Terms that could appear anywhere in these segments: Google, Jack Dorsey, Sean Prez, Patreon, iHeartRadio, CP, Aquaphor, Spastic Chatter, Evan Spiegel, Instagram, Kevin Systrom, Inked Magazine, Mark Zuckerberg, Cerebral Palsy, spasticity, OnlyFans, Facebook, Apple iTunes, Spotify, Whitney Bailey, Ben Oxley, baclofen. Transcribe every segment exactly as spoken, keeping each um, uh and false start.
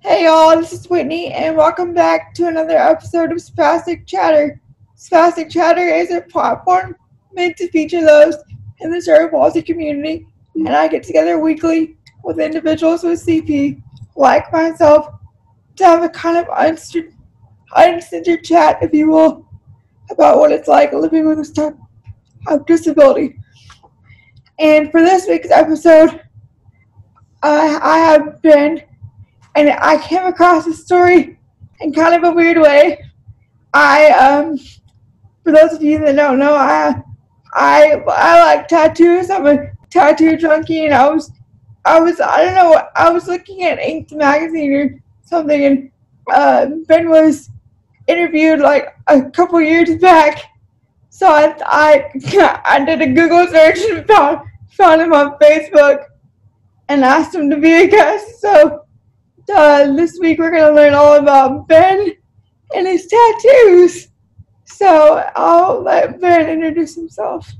Hey y'all, this is Whitney, and welcome back to another episode of Spastic Chatter. Spastic Chatter is a platform meant to feature those in the cerebral palsy community, and I get together weekly with individuals with C P, like myself, to have a kind of uncensored, uncensored chat, if you will, about what it's like living with this type of disability. And for this week's episode, I, I have been... And I came across this story in kind of a weird way. I, um, for those of you that don't know, I, I, I like tattoos. I'm a tattoo junkie, and I was, I was, I don't know, I was looking at Inked Magazine or something, and uh, Ben was interviewed like a couple years back. So I, I, I did a Google search and found, found him on Facebook, and asked him to be a guest. So. Uh, this week we're going to learn all about Ben and his tattoos. So I'll let Ben introduce himself.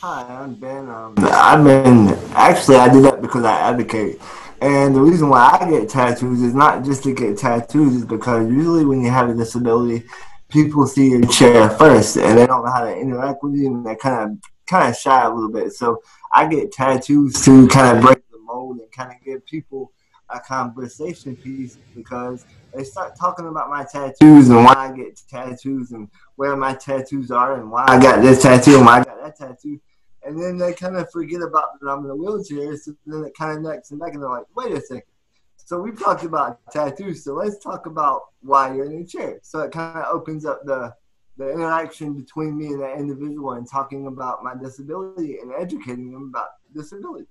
Hi, I'm Ben. Um, I've been, actually I do that because I advocate. And the reason why I get tattoos is not just to get tattoos, is because usually when you have a disability, people see your chair first and they don't know how to interact with you, and they kind of, kind of shy a little bit. So I get tattoos to kind of break the mold and kind of give people a conversation piece, because they start talking about my tattoos and why I get tattoos and where my tattoos are and why I got this tattoo and why I got that tattoo. And then they kind of forget about that I'm in a wheelchair, so then it kind of knocks them back and they're like, wait a second. So we talked about tattoos, so let's talk about why you're in a chair. So it kind of opens up the, the interaction between me and that individual and talking about my disability and educating them about disability.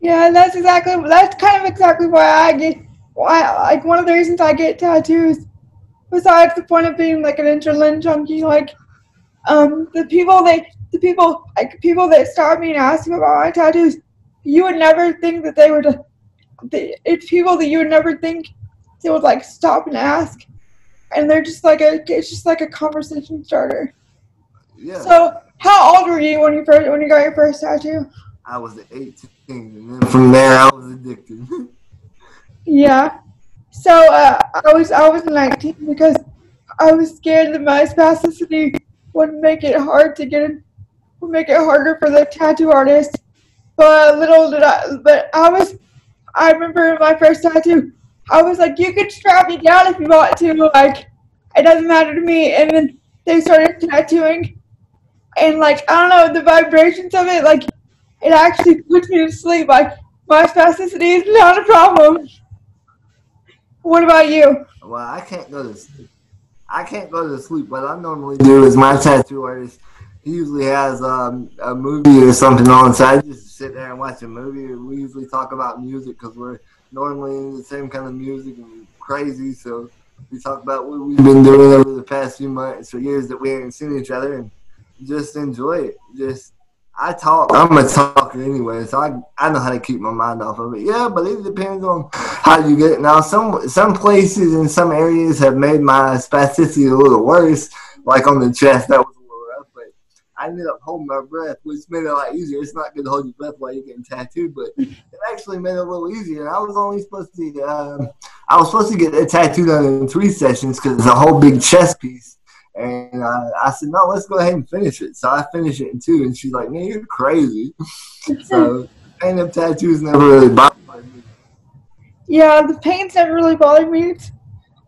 Yeah, that's exactly, that's kind of exactly why I get, why, like, one of the reasons I get tattoos, besides the point of being, like, an adrenaline junkie, like, um, the people that, the people, like, people that stop me and ask me about my tattoos, you would never think that they would, the, it's people that you would never think they would, like, stop and ask, and they're just, like, a, it's just, like, a conversation starter. Yeah. So, how old were you when you first, when you got your first tattoo? I was eighteen, and then from there I was addicted. Yeah, so uh, I was I was nineteen because I was scared that my spasticity would make it hard to get, would make it harder for the tattoo artist. But little did I, but I was, I remember my first tattoo. I was like, you could strap me down if you want to, like it doesn't matter to me. And then they started tattooing, and like I don't know, the vibrations of it, like. It actually puts me to sleep. Like, my spasticity is not a problem. What about you? Well, I can't go to sleep. I can't go to sleep. What I normally do is my tattoo artist, he usually has um, a movie or something on, so I just sit there and watch a movie. We usually talk about music because we're normally in the same kind of music and crazy, so we talk about what we've been doing over the past few months or years that we haven't seen each other, and just enjoy it. Just... I talk, I'm a talker anyway, so I I know how to keep my mind off of it. Yeah, but it depends on how you get it. Now, some some places and some areas have made my spasticity a little worse, like on the chest, that was a little rough, but I ended up holding my breath, which made it a lot easier. It's not good to hold your breath while you're getting tattooed, but it actually made it a little easier. I was only supposed to, um, I was supposed to get a tattoo done in three sessions because it's a whole big chest piece. And I, I said, no, let's go ahead and finish it. So I finished it in two, and she's like, man, you're crazy. So pain of tattoos never really bothered me. Yeah, the pain's never really bothered me.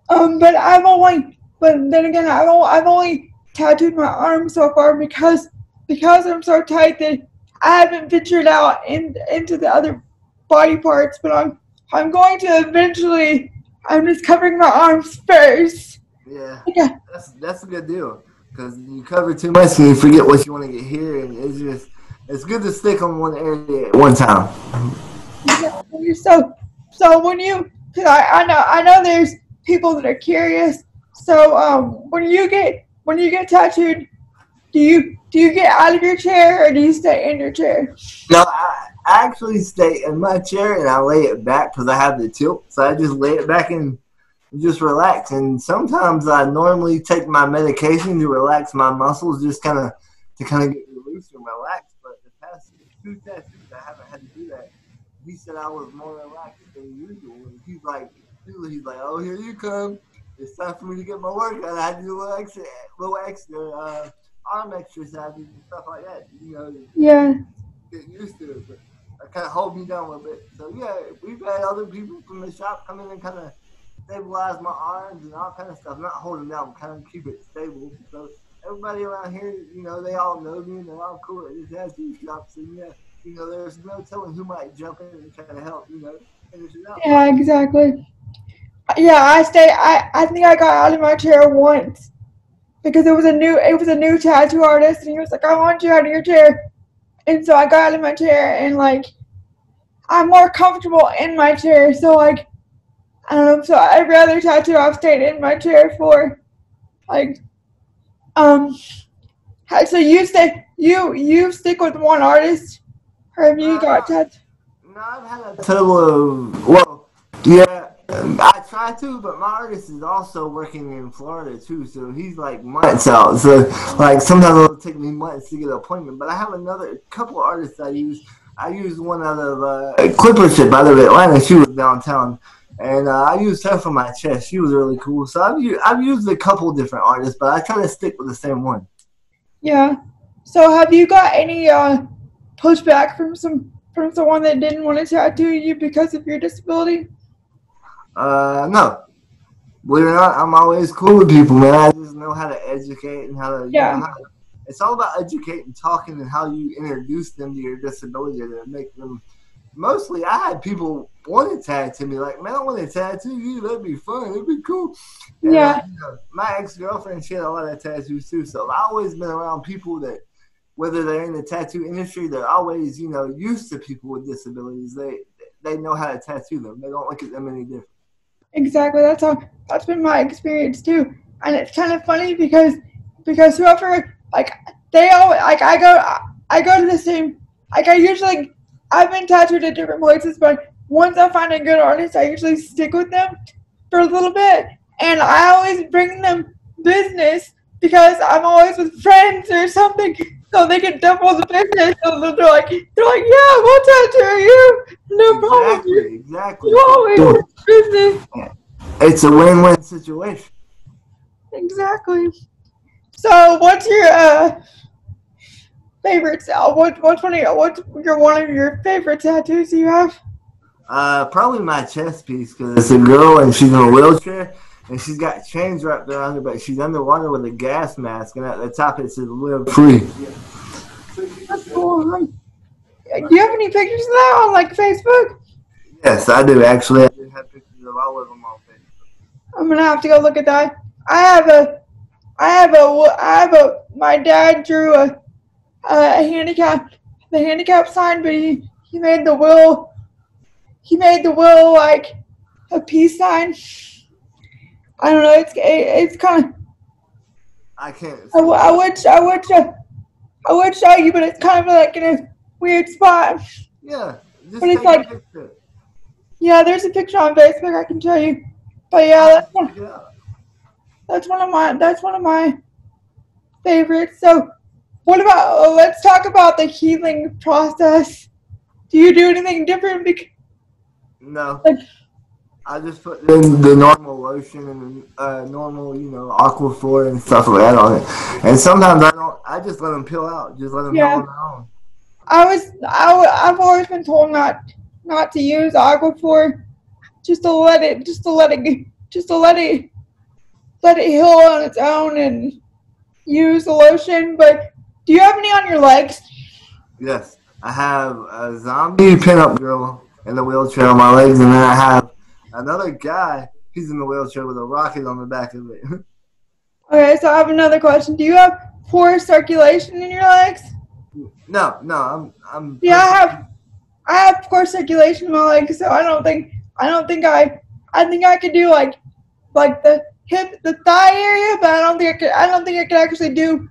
Um, but I've only, but then again, I've only, I've only tattooed my arm so far because because I'm so tight that I haven't ventured out in, into the other body parts. But I'm I'm going to eventually. I'm just covering my arms first. Yeah, yeah, that's that's a good deal, because you cover too much and you forget what you want to get here, and it's just it's good to stick on one area at one time. Yeah, so so when you, cause I I know I know there's people that are curious. So um, when you get when you get tattooed, do you do you get out of your chair or do you stay in your chair? No, I, I actually stay in my chair and I lay it back because I have the tilt, so I just lay it back and. Just relax, and sometimes I normally take my medication to relax my muscles, just kind of to kind of get loose and relax. But the past two tattoos, I haven't had to do that. He said I was more relaxed than usual. He's like, He's like, oh, here you come. It's time for me to get my workout. I do a little extra, little extra uh, arm exercises and stuff like that. You know, yeah. Get used to it, but I kind of hold me down a little bit. So yeah, we've had other people from the shop come in and kind of stabilize my arms and all kind of stuff. I'm not holding down, kind of keep it stable. So everybody around here, you know, they all know me and they're all cool. It just has these shops, and yeah, you know, there's no telling who might jump in and try to help. You know, finish it up. Yeah, exactly. Yeah, I stay. I I think I got out of my chair once because it was a new it was a new tattoo artist, and he was like, "I want you out of your chair." And so I got out of my chair, and, like, I'm more comfortable in my chair. So, like, um, so every other tattoo I've stayed in my chair for, like, um, so you stay, you, you stick with one artist, or have you uh, got tattoos? No, I've had a total of, well, yeah, I try to, but my artist is also working in Florida, too, so he's, like, months out. So, like, sometimes it'll take me months to get an appointment. But I have another couple of artists I use. I use one out of uh, Clippership out of Atlanta. She was downtown. And uh, I used her for my chest. She was really cool. So I've used, I've used a couple different artists, but I try to stick with the same one. Yeah. So have you got any uh, pushback from some from someone that didn't want to tattoo you because of your disability? Uh, no. Believe it or not, I'm always cool with people, man. I just know how to educate and how to, yeah. You know, how to, it's all about educating, talking, and how you introduce them to your disability to make them, mostly, I had people want to tattoo me, like, man, I want to tattoo you, that'd be fun, it'd be cool. And yeah. I, you know, my ex-girlfriend, she had a lot of tattoos too, so I've always been around people that, whether they're in the tattoo industry, they're always, you know, used to people with disabilities. They, they know how to tattoo them. They don't look at them any different. Exactly. That's all. That's been my experience too, and it's kind of funny because because whoever like they all like I go I go to the same like I usually I've been tattooed at different places, but once I find a good artist, I usually stick with them for a little bit, and I always bring them business because I'm always with friends or something, so they can double the business. So they're like they're like yeah, we'll tattoo you, no problem. Exactly. Exactly. You always with business. It's a win-win situation. Exactly. So, what's your uh, favorite? What what's one of your, what's your one of your favorite tattoos you have? Uh, probably my chest piece because it's a girl and she's in a wheelchair and she's got chains wrapped around her, but she's underwater with a gas mask, and at the top it says "Live Free." That's cool. Like, do you have any pictures of that on like Facebook? Yes, I do actually. I do have pictures of all of them on Facebook. I'm gonna have to go look at that. I have a, I have a, I have a. My dad drew a, a handicap, the handicap sign, but he, he made the will. He made the will like a peace sign. I don't know. It's it, it's kind of. I can't. I, I wish I wish uh, I would show you, but it's kind of like in a weird spot. Yeah, just but it's like. Yeah, there's a picture on Facebook I can show you, but yeah, that's one, yeah. That's one of my that's one of my favorites. So, what about oh, let's talk about the healing process. Do you do anything different? Because, no, like, I just put in the normal lotion and uh, normal, you know, Aquaphor and stuff like that on it. And sometimes I don't. I just let them peel out. Just let them yeah. go on their own. I was I I've always been told not. Not to use Aquaphor, just to let it, just to let it, just to let it, let it heal on its own, and use the lotion. But do you have any on your legs? Yes, I have a zombie pinup girl in the wheelchair on my legs, and then I have another guy. He's in the wheelchair with a rocket on the back of it. Okay, so I have another question. Do you have poor circulation in your legs? No, no, I'm, I'm. Yeah, I have. I have poor circulation in my legs, so I don't think I don't think I I think I could do like like the hip the thigh area, but I don't think I could I don't think I could actually do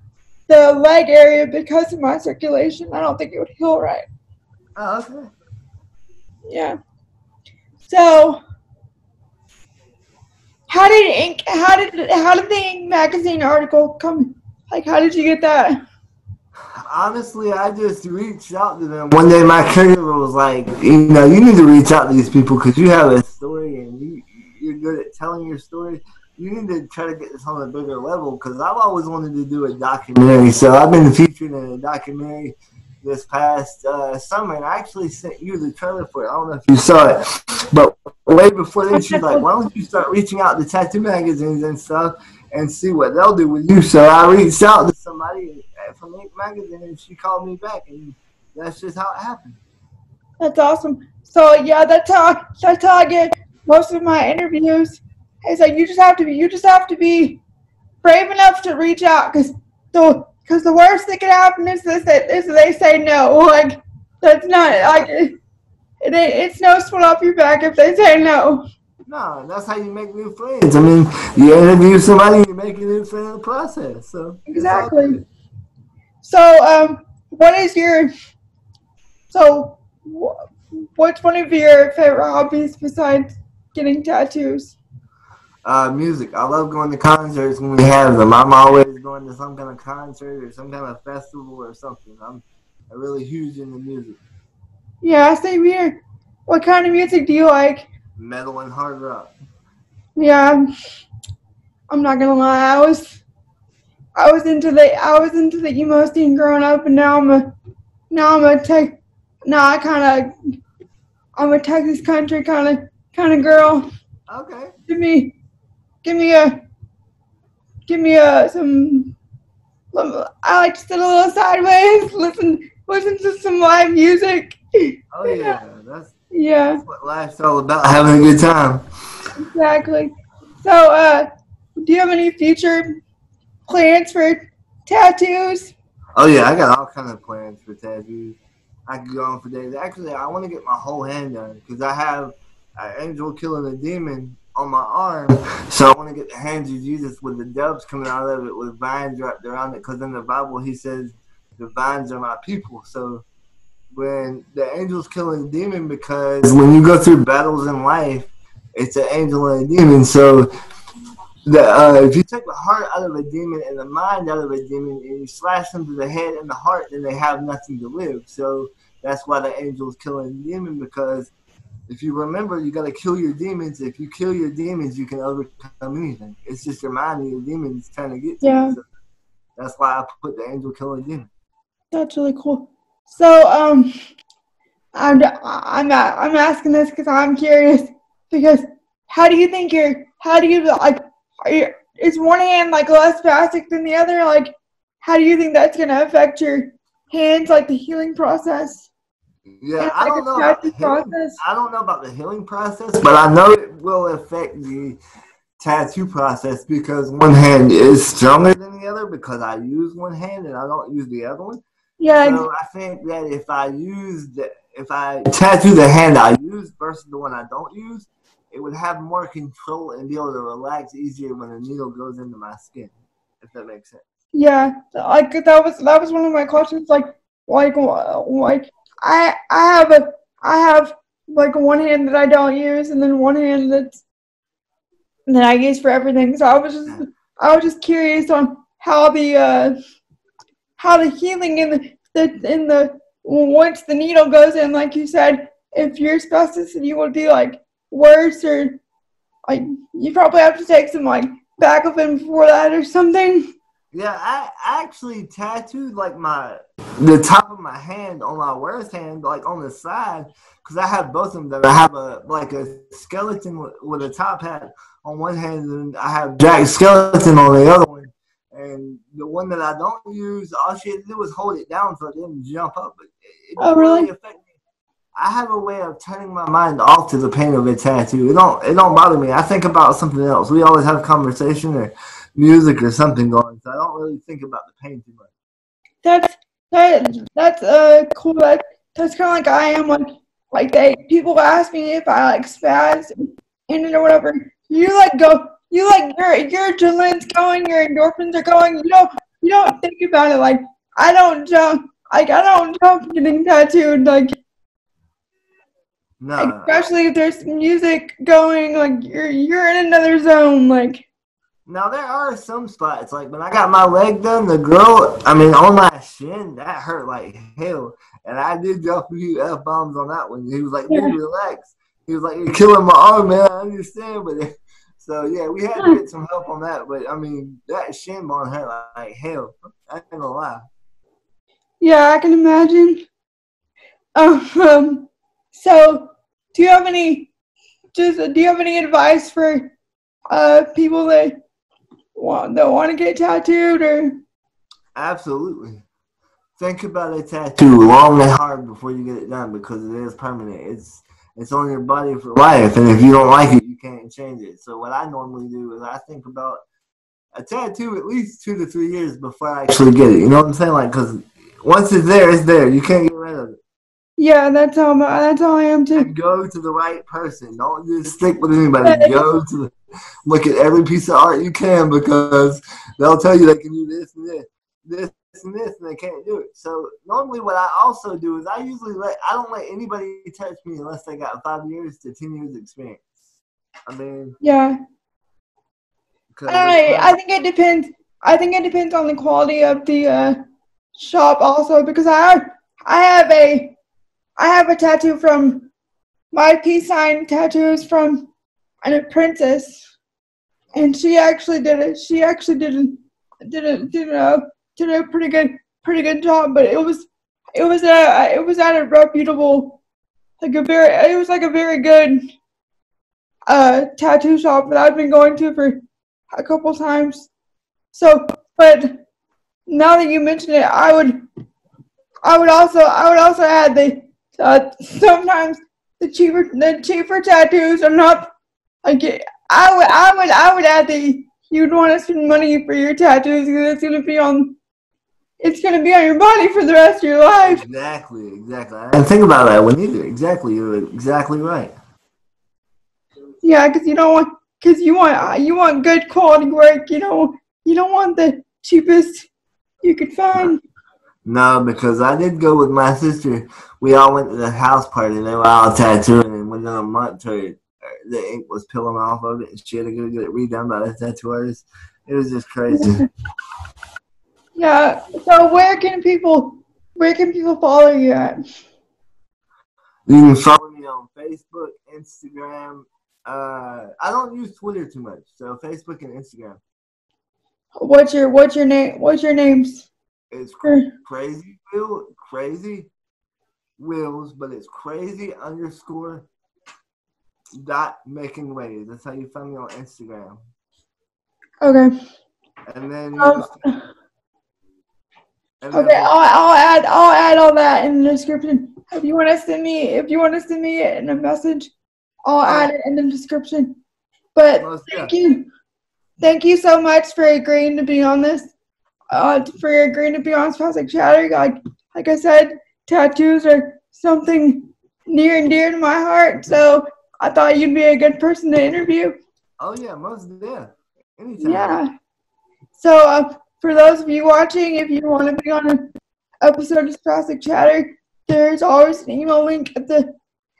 the leg area because of my circulation. I don't think it would heal right. Oh, okay. Yeah. So how did ink how did how did the Inked Magazine article come like how did you get that? Honestly, I just reached out to them. One day my caregiver was like, you know, you need to reach out to these people because you have a story and you, you're telling your story, you need to try to get this on a bigger level, because I've always wanted to do a documentary. So I've been featured in a documentary this past uh, summer, and I actually sent you the trailer for it. I don't know if you saw it, but way before then, she's like, why don't you start reaching out to tattoo magazines and stuff and see what they'll do with you? So I reached out to somebody from Inked Magazine, and she called me back, and that's just how it happened. That's awesome. So yeah, that's how that's how I get most of my interviews. It's like you just have to be you just have to be brave enough to reach out, because the because the worst that can happen is this that is they say no. Like that's not like it, it it's no sweat off your back if they say no. No, that's how you make new friends. I mean, you interview somebody, you make a new friend in the process. So exactly. So um, what is your so. What's one of your favorite hobbies besides getting tattoos? Uh, music. I love going to concerts when we have them. I'm always going to some kind of concert or some kind of festival or something. I'm really huge into music. Yeah, same here. What kind of music do you like? Metal and hard rock. Yeah, I'm not gonna lie. I was, I was into the, I was into the emo scene growing up, and now I'm a, now I'm a tech. No, I kind of, I'm a Texas country kind of kind of girl. Okay. Give me, give me a, give me a some. I like to sit a little sideways, listen, listen to some live music. Oh yeah, that's yeah. That's what life's all about, having a good time. Exactly. So, uh, do you have any future plans for tattoos? Oh yeah, I got all kinds of plans for tattoos. I could go on for days. Actually, I want to get my whole hand done because I have an angel killing a demon on my arm. So I want to get the hands of Jesus with the doves coming out of it with vines wrapped around it, because in the Bible he says the vines are my people. So when the angel's killing a demon, because when you go through battles in life, it's an angel and a demon. So the, uh, if you take the heart out of a demon and the mind out of a demon and you slash them to the head and the heart, then they have nothing to live. So that's why the angel's killing the demon, because if you remember, you got to kill your demons. If you kill your demons, you can overcome anything. It's just your mind and your demons trying to get to yeah. you. So that's why I put the angel killing the demon. That's really cool. So um, I'm I'm I'm asking this because I'm curious. Because how do you think you're? How do you like? Are you, is one hand like less plastic than the other? Like, how do you think that's gonna affect your hands, like the healing process? Yeah, and, I like, don't know. About the healing, I don't know about the healing process, but I know it will affect the tattoo process, because one hand is stronger than the other, because I use one hand and I don't use the other one. Yeah. So I think that if I use the, if I tattoo the hand I use versus the one I don't use, it would have more control and be able to relax easier when the needle goes into my skin, if that makes sense. Yeah, like that was that was one of my questions. Like, like, like I I have a I have like one hand that I don't use, and then one hand that's that I use for everything. So I was just I was just curious on how the uh, how the healing in the, the in the once the needle goes in, like you said, if you're spastic, you would be like. Worse, or like you probably have to take some like baclofen before that or something. Yeah, I actually tattooed like my the top of my hand on my worst hand, like on the side, because I have both of them. I have a like a skeleton with, with a top hat on one hand, and I have Jack's skeleton on the other one. And the one that I don't use, all she had to do was hold it down so it didn't jump up. It, it oh, really? really affected I have a way of turning my mind off to the pain of a tattoo. It don't it don't bother me. I think about something else. We always have conversation or music or something going, so I don't really think about the pain too much. That's that, that's uh cool. That, that's kind of like I am. Like like they people ask me if I like spaz and or whatever. You like go. You like your your adrenaline's going. Your endorphins are going. You don't you don't think about it. Like I don't jump. Like I don't jump getting tattooed. Like. No. Especially if there's music going, like you're you're in another zone, like. Now there are some spots, like when I got my leg done, the girl, I mean, on my shin, that hurt like hell, and I did drop a few f bombs on that one. He was like, "Dude, yeah. relax." He was like, "You're killing my arm, man. I understand," but So yeah, we had to get some help on that. But I mean, that shin bone hurt like hell. I ain't gonna lie. Yeah, I can imagine. Um, so do you have any? Just do you have any advice for uh people that want that want to get tattooed or? Absolutely. Think about a tattoo long and hard before you get it done because it is permanent. It's it's on your body for life, and if you don't like it, you can't change it. So what I normally do is I think about a tattoo at least two to three years before I actually get it. You know what I'm saying? Like, because once it's there, it's there. You can't get rid of it. Yeah, that's how, my, that's how I am, too. And go to the right person. Don't just stick with anybody. Go to the, look at every piece of art you can because they'll tell you they can do this and this. This and this and they can't do it. So normally what I also do is I usually let I don't let anybody touch me unless they got five years to ten years experience. I mean Yeah. I I think it depends I think it depends on the quality of the uh, shop also because I have I have a I have a tattoo from my peace sign tattoos from an apprentice and she actually did it she actually didn't didn't didn't uh did a pretty good, pretty good job, but it was, it was a, it was at a reputable, like a very, it was like a very good, uh, tattoo shop that I've been going to for a couple times. So, but now that you mention it, I would, I would also, I would also add that uh, sometimes the cheaper, the cheaper tattoos are not. Like I would, I would, I would add that you'd want to spend money for your tattoos because it's gonna be on. It's going to be on your body for the rest of your life. Exactly, exactly. And think about that one either. Exactly, you're exactly right. Yeah, because you don't want, because you want, you want good quality work. You don't, you don't want the cheapest you could find. No, because I did go with my sister. We all went to the house party. They were all tattooing, and within a month, her, the ink was peeling off of it, and she had to go get it redone by the tattoo artist. It was just crazy. Yeah. So where can people where can people follow you at? You can follow me on Facebook, Instagram. Uh, I don't use Twitter too much, so Facebook and Instagram. What's your What's your name? What's your names? It's cra- crazy Will, crazy Wills, but it's crazy underscore dot making waves. That's how you find me on Instagram. Okay. And then. Um, Okay, I'll, I'll add I'll add all that in the description. If you want to send me if you want to send me in a message, I'll add it in the description. But thank you, thank you so much for agreeing to be on this. Uh, for agreeing to be on Spastic Chatter. Like like I said, tattoos are something near and dear to my heart. So I thought you'd be a good person to interview. Oh yeah, most yeah, anytime. Yeah. So. Uh, For those of you watching, if you want to be on an episode of Spastic Chatter, there's always an email link at the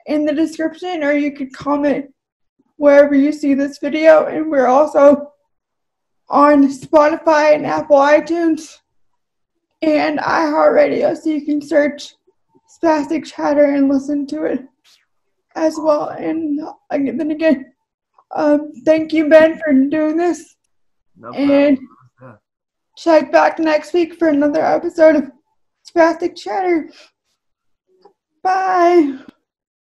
in the description, or you could comment wherever you see this video. And we're also on Spotify and Apple iTunes and iHeartRadio, so you can search Spastic Chatter and listen to it as well. And then again, um, thank you, Ben, for doing this. No problem. And check back next week for another episode of Spastic Chatter. Bye.